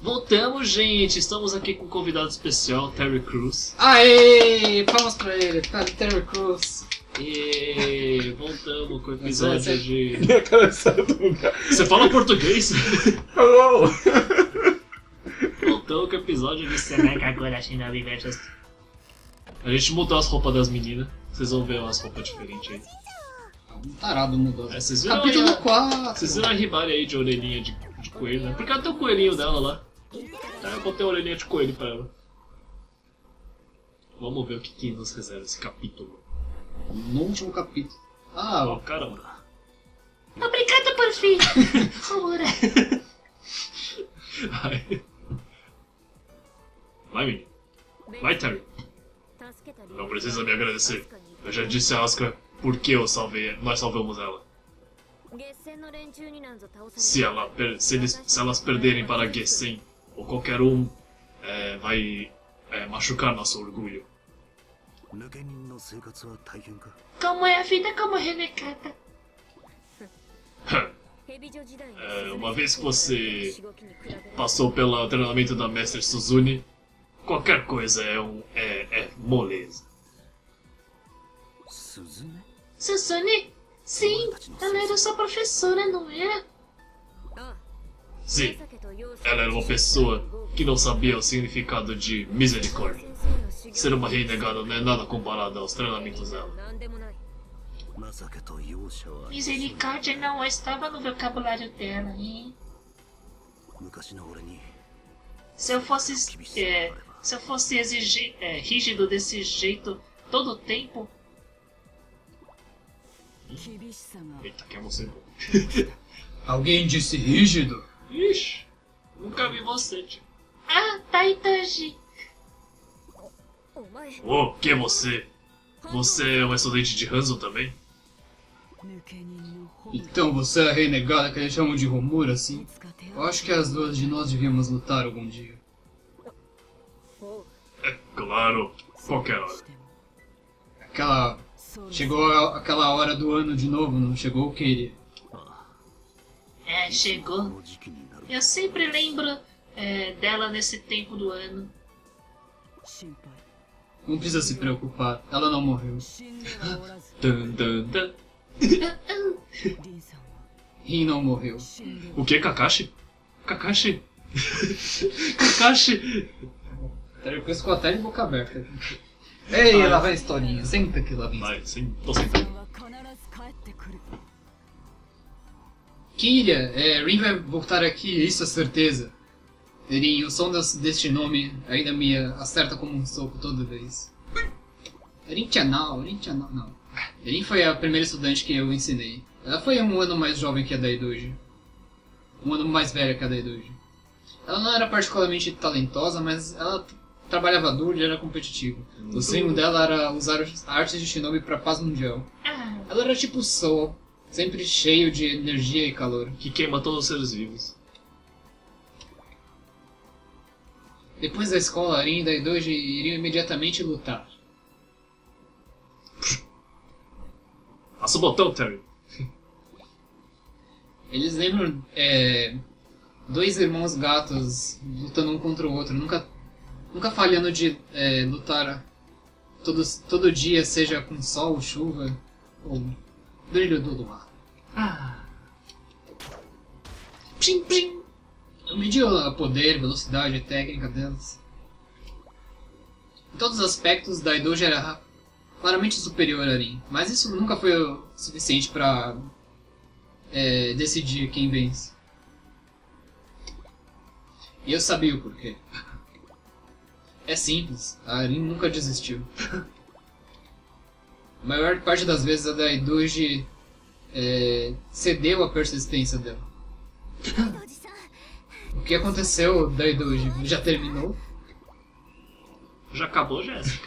Voltamos, gente. Estamos aqui com um convidado especial, Terry Crews. Aê! Palmas pra ele, tá? Terry Crews. E voltamos com o episódio de... Minha cara saiu do lugar. Você fala português? Hello! Voltamos com o episódio de Seneca agora, Shinobi versus... A gente mudou as roupas das meninas. Vocês vão ver umas roupas diferentes aí. Um tarado mudou. É, vocês viram Capítulo aí, 4. Vocês viram a Hibari aí de orelhinha de coelho, né? Porque ela tem o coelhinho dela lá. Tá, eu botei a orelhinha de coelho pra ela. Vamos ver o que nos reserva esse capítulo. No último capítulo. Ah, oh, caramba. Obrigada por fim. Homura. Vai, menino. Vai, Terry. Não precisa me agradecer. Eu já disse a Asuka por que eu salvei, nós salvamos ela. Se elas perderem para Gessen ou qualquer um, vai machucar nosso orgulho. Como é a vida como renegada? Uma vez que você passou pelo treinamento da Mestre Suzune, qualquer coisa é moleza. Suzune? Sim, ela era sua professora, não era? Sim, ela era uma pessoa que não sabia o significado de misericórdia. Ser uma renegada não é nada comparado aos treinamentos dela. Misericórdia não estava no vocabulário dela, hein? Se eu fosse exigir, rígido desse jeito todo o tempo... Eita, que é você. Alguém disse rígido? Ixi, nunca vi você, tio. Ah, Daidōji. Oh, que é você? Você é um estudante de Hanzo também? Então você é a renegada que eles chamam de Rumura, assim? Eu acho que as duas de nós devíamos lutar algum dia. É claro, qualquer hora. Chegou aquela hora do ano de novo, não chegou o Kyria? É, chegou. Eu sempre lembro dela nesse tempo do ano. Não precisa se preocupar, ela não morreu. Rin não morreu. O que, Kakashi? Kakashi? Kakashi! Terry Crews ficou até de boca aberta. Ei, lá vai a historinha, senta aqui lá vem. Vai, sim, tô sentando. Kyria, Rin vai voltar aqui, isso é certeza. Rin, o som deste nome ainda me acerta como um soco toda vez. Rin Chanal, não. Rin foi a primeira estudante que eu ensinei. Ela foi um ano mais jovem que a Daidōji. Um ano mais velha que a Daidōji. Ela não era particularmente talentosa, mas ela trabalhava duro e era competitiva. O sonho dela era usar as artes de Shinobi para a paz mundial. Ela era tipo o sol, sempre cheio de energia e calor. Que queima todos os seres vivos. Depois da escola, Arin e Daidōji iriam imediatamente lutar. Passa o botão, Terry. Eles lembram dois irmãos gatos lutando um contra o outro, nunca falhando de lutar todo dia, seja com sol, chuva ou brilho do luar. Plim, plim. Eu medi o poder, velocidade e técnica delas. Em todos os aspectos, Daidōji era claramente superior a Rin, mas isso nunca foi o suficiente para decidir quem vence. E eu sabia o porquê. É simples, a Arin nunca desistiu. A maior parte das vezes a Daidōji cedeu à persistência dela. O que aconteceu, Daidōji? Já terminou? Já acabou, Gessen?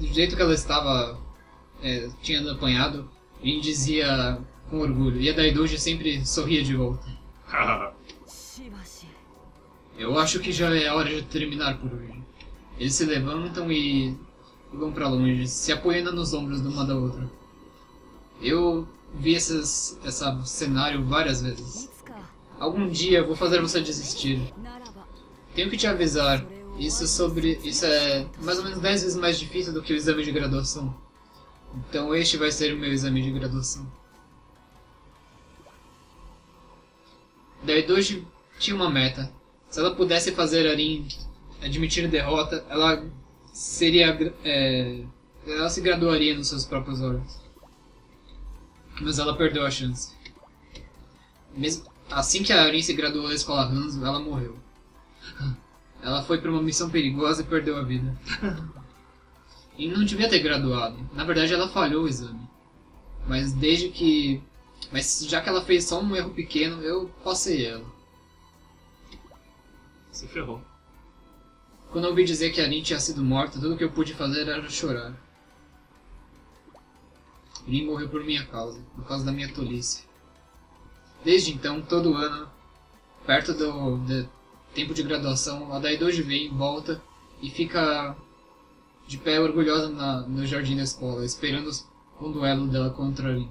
Do jeito que ela estava tinha apanhado, Rin dizia com orgulho, e a Daidōji sempre sorria de volta. Eu acho que já é hora de terminar por hoje. Eles se levantam e vão pra longe, se apoiando nos ombros de uma da outra. Eu vi esse cenário várias vezes. Algum dia vou fazer você desistir. Tenho que te avisar. Isso é mais ou menos 10 vezes mais difícil do que o exame de graduação. Então este vai ser o meu exame de graduação. Daidōji tinha uma meta. Se ela pudesse fazer Arin admitir derrota, ela seria... ela se graduaria nos seus próprios olhos. Mas ela perdeu a chance. Assim que a Arin se graduou da Escola Hanzo, ela morreu. Ela foi para uma missão perigosa e perdeu a vida. E não devia ter graduado. Na verdade, ela falhou o exame. Mas já que ela fez só um erro pequeno, eu passei ela. Se ferrou. Quando eu ouvi dizer que a Rin tinha sido morta, tudo que eu pude fazer era chorar. Rin morreu por minha causa, por causa da minha tolice. Desde então, todo ano, perto do tempo de graduação, a Daidōji vem, volta e fica de pé orgulhosa no jardim da escola, esperando um duelo dela contra Rin.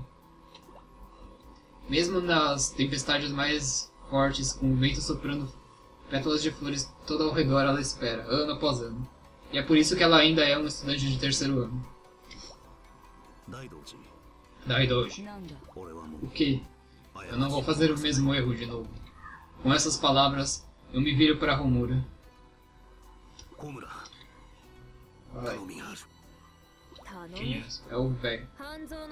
Mesmo nas tempestades mais fortes, com o vento soprando pétalas de flores todo ao redor, ela espera, ano após ano. E é por isso que ela ainda é uma estudante de terceiro ano. Daidōji. O que? Eu não vou fazer o mesmo erro de novo. Com essas palavras, eu me viro para Homura. Quem é? É o velho.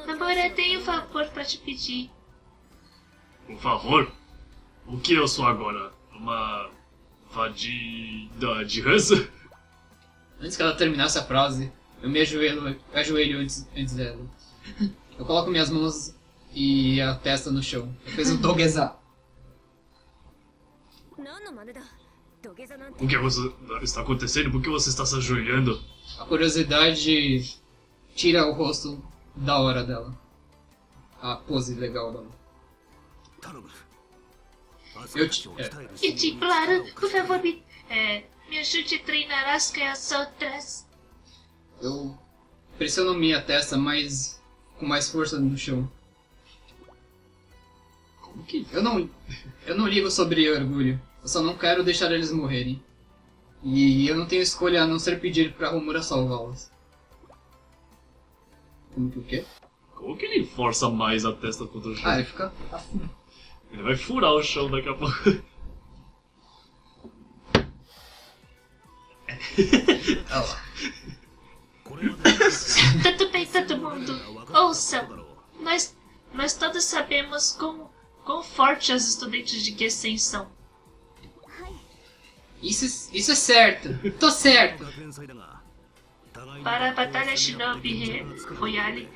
Agora eu tenho um favor para te pedir. Um favor? O que eu sou agora? Uma vadida de rança? Antes que ela terminasse a frase, eu me ajoelho antes dela. Eu coloco minhas mãos e a testa no chão. Eu fiz um dogeza. O que você está acontecendo? Por que você está se ajoelhando? A curiosidade tira o rosto da hora dela. A pose legal dela. Eu te imploro, por favor, me ajude a treinar Asuka e as outras. Eu pressiono minha testa com mais força no chão. Como que? Eu não ligo sobre orgulho. Eu só não quero deixar eles morrerem. E eu não tenho escolha a não ser pedir pra Rumura salvá-los. Como que o quê? Como que ele força mais a testa contra o chão? Ele fica assim. Ele vai furar o chão daqui a pouco. Olha lá. Tudo bem, todo mundo. Ouça, nós todos sabemos quão fortes as estudantes de Gessen são. Isso é certo. Tô certo. Para a batalha Shinobi Royale,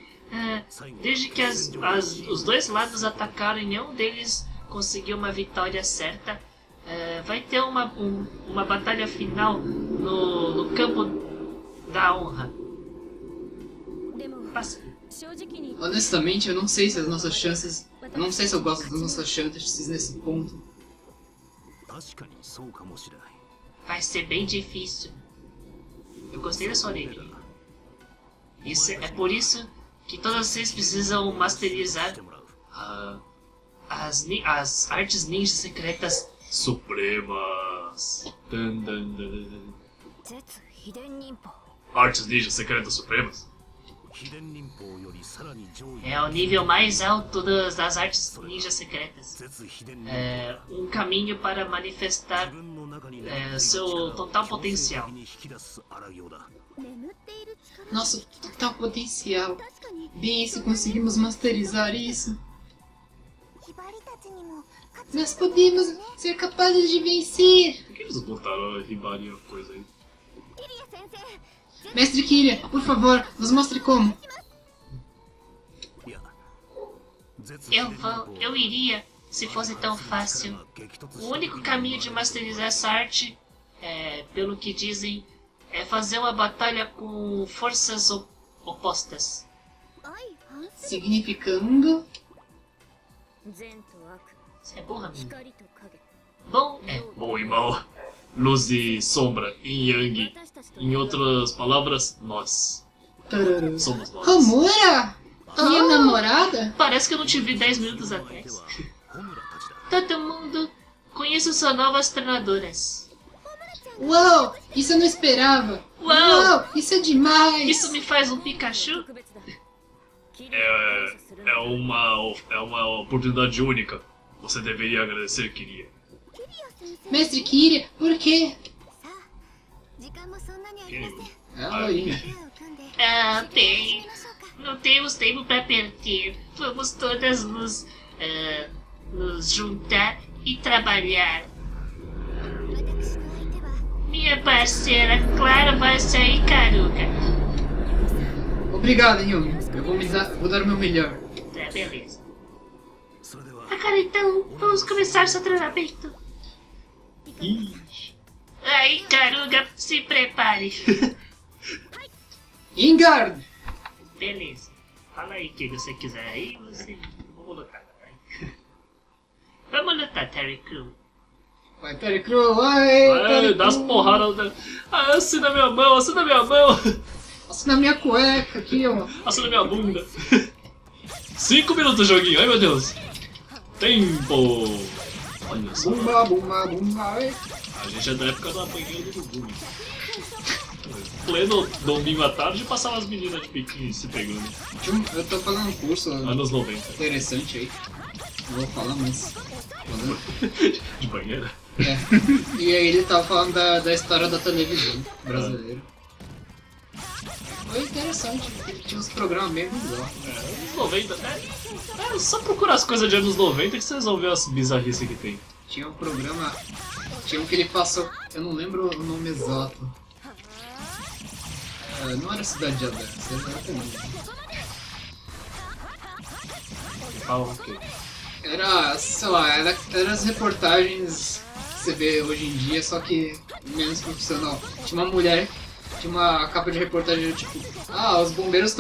desde que os dois lados atacaram e nenhum deles conseguiu uma vitória certa, vai ter uma batalha final no campo da honra. Honestamente, eu não sei se as nossas chances... Eu não sei se eu gosto das nossas chances nesse ponto. Vai ser bem difícil. Eu gostei da sua orelha. É por isso que todas vocês precisam masterizar as artes ninjas secretas supremas. Artes ninjas secretas supremas? É o nível mais alto das artes ninjas secretas. É um caminho para manifestar seu total potencial. Nosso total potencial. Bem, se conseguimos masterizar isso, nós podemos ser capazes de vencer. Por que eles botaram a Hibari e a coisa aí? Mestre Kyria, por favor, nos mostre como. Eu iria, se fosse tão fácil. O único caminho de masterizar essa arte, pelo que dizem, é fazer uma batalha com forças opostas. Significando? Isso é bom, amigo. Bom e mal. Luz e sombra, yin yang. Em outras palavras, nós. Somos nós. Homura! Minha namorada? Parece que eu não te vi 10 minutos atrás. Todo mundo, conheço suas novas treinadoras. Uau, isso eu não esperava. Uau, isso é demais. Isso me faz um Pikachu? É uma oportunidade única. Você deveria agradecer, Kyria. Mestre Kyria, por quê? Não temos tempo para perder. Vamos todas nos juntar e trabalhar. Minha parceira Clara vai sair caruca. Obrigado, Yumi. Eu vou dar o meu melhor. Tá, beleza. Ah, cara, então, vamos começar seu treinamento. Aí, Karuga, se prepare. Ingard! Beleza. Fala aí o que você quiser aí, você... Vamos lutar, tá? Vamos lutar, Terry Crews. Vai, Terry Crews, vai! Dá as porradas... Assim na minha mão, assim na minha mão! Assim na minha cueca aqui, ó. Assim na minha bunda. 5 minutos de joguinho, ai meu Deus. Tempo! Olha só. Bumba, bumba, bumba, a gente é da época da banheira do Gugu. Pleno domingo à tarde passava as meninas de biquíni se pegando. Eu tô fazendo um curso anos 90. Interessante aí. Não vou falar, mas. De banheira? É. E aí ele tava falando da história da televisão brasileira. Foi interessante, porque tinha uns programas meio bizarros. Anos 90. É só procurar as coisas de anos 90 que vocês vão ver as bizarrices que tem. Tinha um programa. Tinha um que ele passou. Eu não lembro o nome exato. Não era Cidade de Adão, era comum. Falava o quê? Era, sei lá, era as reportagens que você vê hoje em dia, só que menos profissional. Tinha uma mulher, tinha uma capa de reportagem tipo: ah, os bombeiros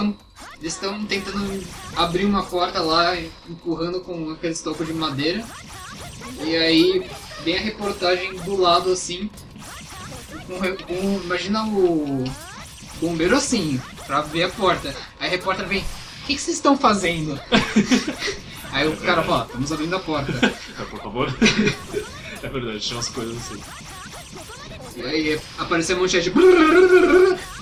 estão tentando abrir uma porta lá, empurrando com aqueles tocos de madeira. E aí vem a reportagem do lado assim, imagina o bombeiro assim, pra ver a porta. Aí a repórter vem: o que vocês estão fazendo? Aí o cara fala: estamos abrindo a porta. É, por favor. É verdade, tinha umas coisas assim. E aí apareceu um manchete: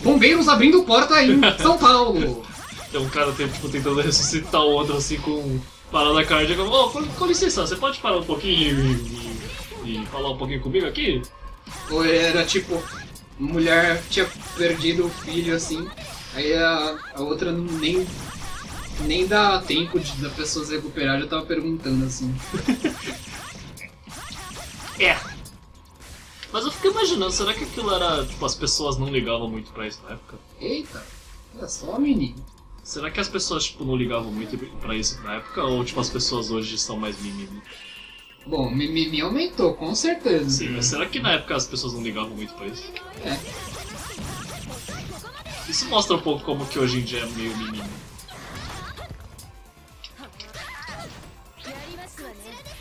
bombeiros abrindo porta em São Paulo. Tem um cara tipo, tentando ressuscitar o outro assim com parada cardíaca. Oh, com licença, você pode parar um pouquinho e falar um pouquinho comigo aqui? Ou era tipo... mulher tinha perdido o filho assim, aí a outra nem dá tempo da pessoa se recuperar, já tava perguntando assim. É. Mas eu fiquei imaginando, será que aquilo era, tipo, as pessoas não ligavam muito pra isso na época? Eita, é só menino. Será que as pessoas, tipo, não ligavam muito pra isso na época, ou, tipo, as pessoas hoje são mais mimimi? Bom, mimimi aumentou, com certeza. Sim, mas será que na época as pessoas não ligavam muito pra isso? É. Isso mostra um pouco como que hoje em dia é meio mimimi.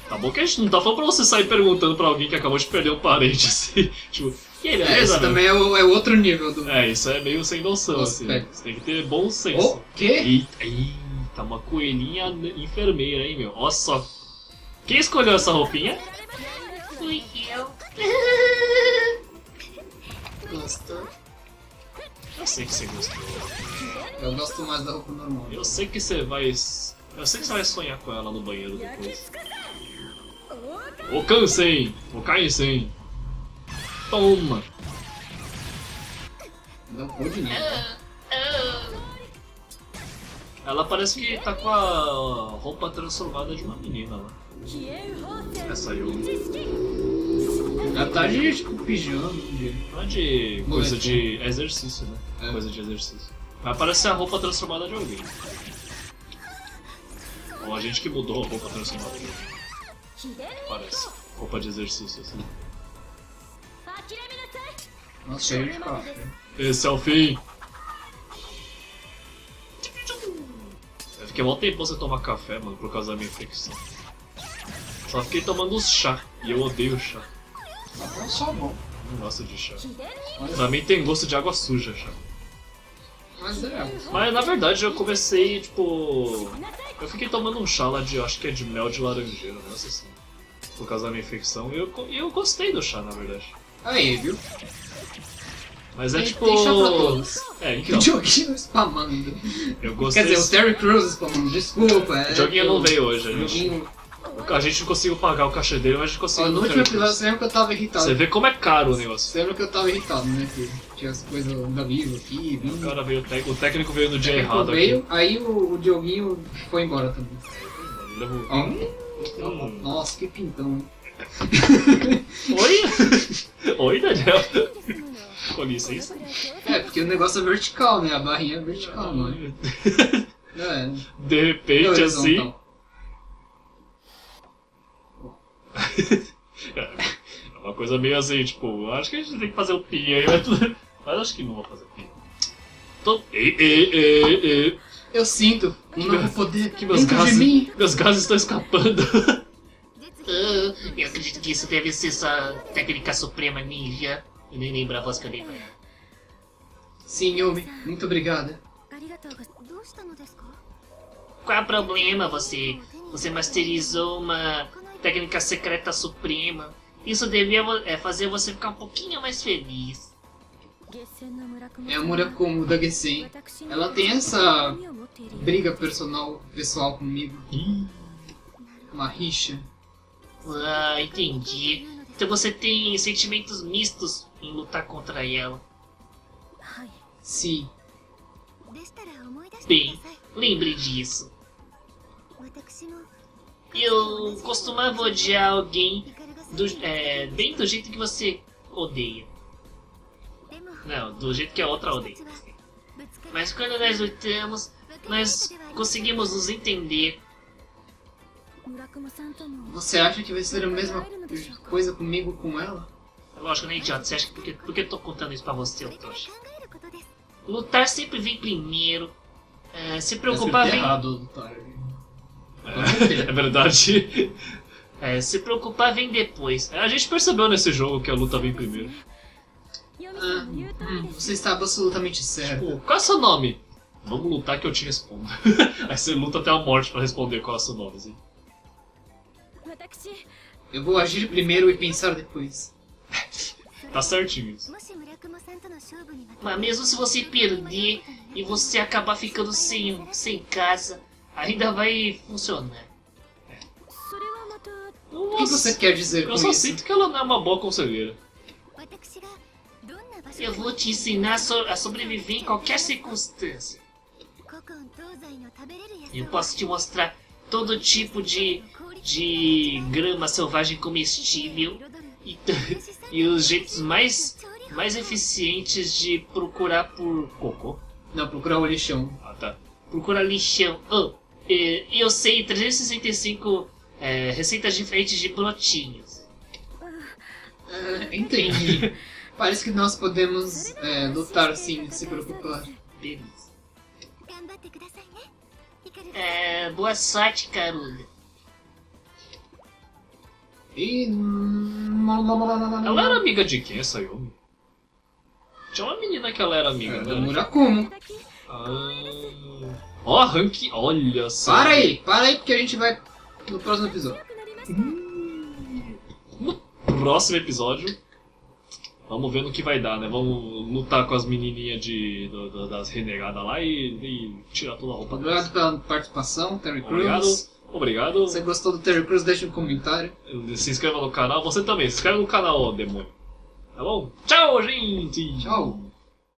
Tá bom que a gente não tá falando pra você sair perguntando pra alguém que acabou de perder um parente, assim. Tipo, e aí, beleza, isso também é outro nível do... É, isso é meio sem noção, assim. Né? Você tem que ter bom senso. O quê? Eita, uma coelhinha enfermeira, hein, meu? Olha só. Quem escolheu essa roupinha? Fui eu. Gostou? Eu sei que você gostou. Eu gosto mais da roupa normal. Eu sei que você vai sonhar com ela no banheiro depois. O Kansen! O Kaisen! Toma! Não pode nada. Ela parece que tá com a roupa transformada de uma menina lá. Essa Yumi. Ela tá de tipo pijama, não é de coisa de exercício, né? É. Coisa de exercício. Mas parece a roupa transformada de alguém. Ou a gente que mudou a roupa transformada de alguém. Parece. Roupa de exercício, assim. Nossa, cheio de café. Esse é o fim! Eu fiquei mal tempo sem tomar café, mano, por causa da minha infecção. Só fiquei tomando uns chá, e eu odeio chá. Mas é só bom. Não gosto de chá. Pra mim tem gosto de água suja, chá. Mas é. Mas na verdade eu comecei, tipo. Eu fiquei tomando um chá lá de, acho que é de mel de laranjeira, não sei se. Por causa da minha infecção. E eu gostei do chá, na verdade. Aí, viu? Mas é tipo. Tem chá pra todos. É, então. O Joguinho spamando. Eu gostei. Quer dizer, o Terry Crews spamando, desculpa. É, o Joguinho não veio hoje, Joguinho. A gente não conseguiu pagar o cachê dele, mas a gente conseguiu. No último episódio você lembra que eu tava irritado. Você vê como é caro o negócio. Você lembra que eu tava irritado, né? Que tinha as coisas da vivo aqui. O cara veio, o técnico veio no dia errado. Veio, aí o Dioguinho foi embora também. Levou. Ah, nossa, que pintão. Oi? Oi, Daniel. Com licença. É, porque o negócio é vertical, né? A barrinha é vertical, mano. É. De repente, assim. É uma coisa meio assim, tipo, acho que a gente tem que fazer o pi aí, mas acho que não vou fazer o pi. Tô... Eu sinto um novo poder que meus gases estão escapando. Eu acredito que isso deve ser essa técnica suprema ninja. Eu nem lembro a voz que eu dei pra ela. Sim, Yumi, muito obrigada. Qual é o problema? Você masterizou uma técnica secreta suprema. Isso devia fazer você ficar um pouquinho mais feliz. É a Murakumo da Gessen. Ela tem essa briga pessoal comigo. Uma rixa. Ah, entendi. Então você tem sentimentos mistos em lutar contra ela. Sim. Bem, lembre disso. Eu costumava odiar alguém bem do jeito que você odeia. Não, do jeito que a outra odeia. Mas quando nós lutamos, nós conseguimos nos entender. Você acha que vai ser a mesma coisa comigo com ela? É lógico, né, idiota? Você acha que por que eu tô contando isso pra você, Otoshi? Lutar sempre vem primeiro. Se preocupar vem... É verdade. Se preocupar vem depois. A gente percebeu nesse jogo que a luta vem primeiro. Você está absolutamente certo. Tipo, qual é o seu nome? Vamos lutar que eu te respondo. Aí você luta até a morte pra responder qual é o seu nome, assim. Eu vou agir primeiro e pensar depois. Tá certinho isso. Mas mesmo se você perder e você acabar ficando sem casa, ainda vai funcionar. O que você quer dizer com isso? Eu só sinto que ela não é uma boa conselheira. Eu vou te ensinar a sobreviver em qualquer circunstância. Eu posso te mostrar todo tipo de grama selvagem comestível e os jeitos mais eficientes de procurar por cocô. Não, procurar o lixão. Ah, tá. Procurar lixão. Eu sei 365 receitas diferentes de brotinhos. Entendi. Parece que nós podemos lutar sem se preocupar. Beleza. Boa sorte, Karuna. Ela era amiga de quem, essa Sayumi? Tinha uma menina que ela era amiga dela. Murakumo. Ó, rank. Olha só. Para aí, porque a gente vai no próximo episódio. No próximo episódio, vamos ver no que vai dar, né? Vamos lutar com as menininhas das renegadas lá e tirar toda a roupa. Obrigado pela participação, Terry Crews. Obrigado. Se você gostou do Terry Crews, deixa um comentário. Se inscreva no canal, você também. Se inscreve no canal, ó, demônio. Tá bom? Tchau, gente! Tchau!